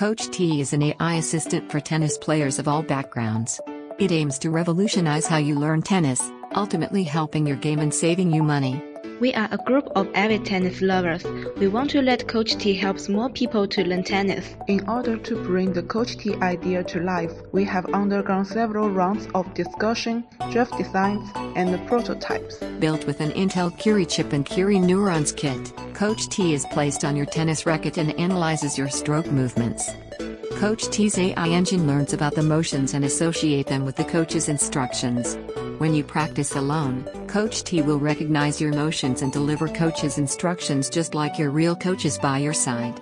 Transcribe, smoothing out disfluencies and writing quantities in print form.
Coach T is an AI assistant for tennis players of all backgrounds. It aims to revolutionize how you learn tennis, ultimately helping your game and saving you money. We are a group of avid tennis lovers. We want to let Coach T help more people to learn tennis. In order to bring the Coach T idea to life, we have undergone several rounds of discussion, draft designs, and prototypes. Built with an Intel Curie chip and Curie Neurons Kit, Coach T is placed on your tennis racket and analyzes your stroke movements. Coach T's AI engine learns about the motions and associate them with the coach's instructions. When you practice alone, Coach T will recognize your motions and deliver coach's instructions just like your real coach is by your side.